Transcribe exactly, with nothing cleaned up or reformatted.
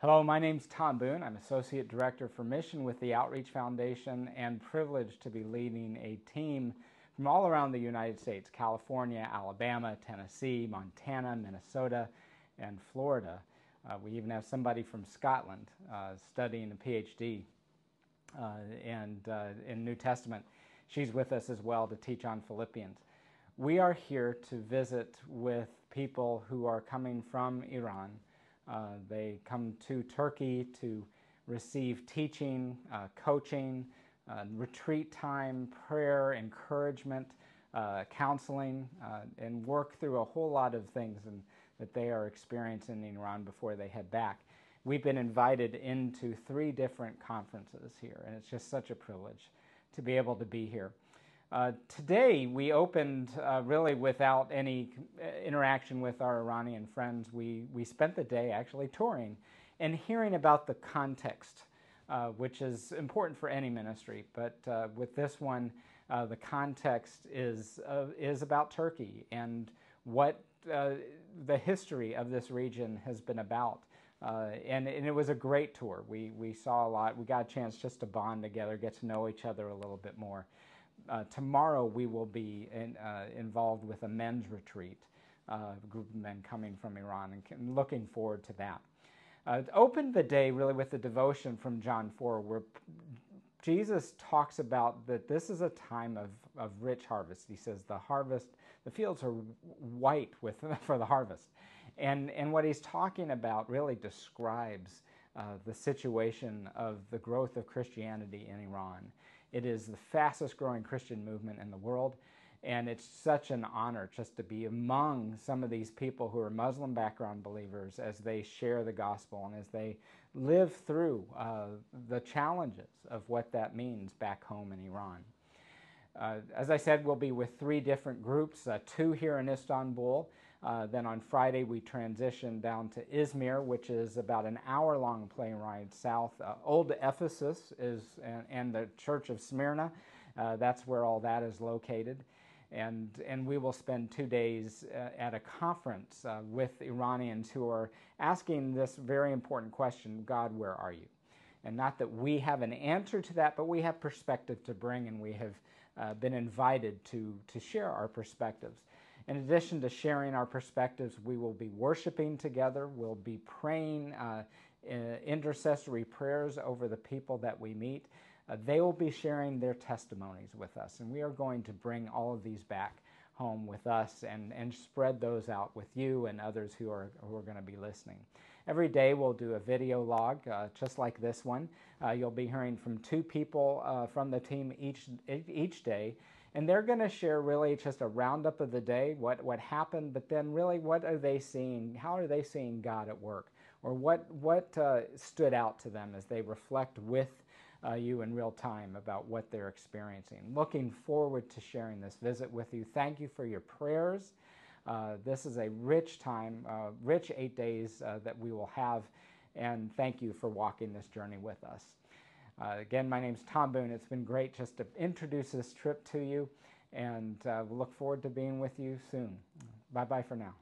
Hello, my name's Tom Boone. I'm Associate Director for Mission with the Outreach Foundation and privileged to be leading a team from all around the United States, California, Alabama, Tennessee, Montana, Minnesota, and Florida. Uh, we even have somebody from Scotland uh, studying a PhD uh, and, uh, in New Testament. She's with us as well to teach on Philippians. We are here to visit with people who are coming from Iran. Uh, they come to Turkey to receive teaching, uh, coaching, uh, retreat time, prayer, encouragement, uh, counseling, uh, and work through a whole lot of things and, that they are experiencing in Iran before they head back. We've been invited into three different conferences here, and it's just such a privilege to be able to be here. Uh, today, we opened uh, really without any interaction with our Iranian friends. We, we spent the day actually touring and hearing about the context, uh, which is important for any ministry. But uh, with this one, uh, the context is, uh, is about Turkey and what uh, the history of this region has been about. Uh, and, and it was a great tour. We, we saw a lot. We got a chance just to bond together, get to know each other a little bit more. Uh, tomorrow we will be in, uh, involved with a men's retreat, uh, a group of men coming from Iran, and looking forward to that. Uh, opened the day really with a devotion from John four, where Jesus talks about that this is a time of, of rich harvest. He says the harvest, the fields are white with, for the harvest. And, and what he's talking about really describes uh, the situation of the growth of Christianity in Iran. It is the fastest growing Christian movement in the world, and it's such an honor just to be among some of these people who are Muslim background believers as they share the gospel and as they live through uh, the challenges of what that means back home in Iran. Uh, as I said, we'll be with three different groups, uh, two here in Istanbul. Uh, then on Friday, we transition down to Izmir, which is about an hour-long plane ride south. Uh, old Ephesus is, and, and the Church of Smyrna, uh, that's where all that is located. And, and we will spend two days uh, at a conference uh, with Iranians who are asking this very important question, God, where are you? And not that we have an answer to that, but we have perspective to bring, and we have uh, been invited to, to share our perspectives. In addition to sharing our perspectives, we will be worshiping together. We'll be praying uh, intercessory prayers over the people that we meet. Uh, they will be sharing their testimonies with us, and we are going to bring all of these back home with us and, and spread those out with you and others who are, who are going to be listening. Every day we'll do a video log, uh, just like this one. Uh, you'll be hearing from two people uh, from the team each, each day. And they're going to share really just a roundup of the day, what, what happened, but then really what are they seeing, how are they seeing God at work, or what, what uh, stood out to them as they reflect with uh, you in real time about what they're experiencing. Looking forward to sharing this visit with you. Thank you for your prayers. Uh, this is a rich time, uh, rich eight days uh, that we will have, and thank you for walking this journey with us. Uh, again, my name's Tom Boone. It's been great just to introduce this trip to you, and uh, we look forward to being with you soon. Bye-bye for now.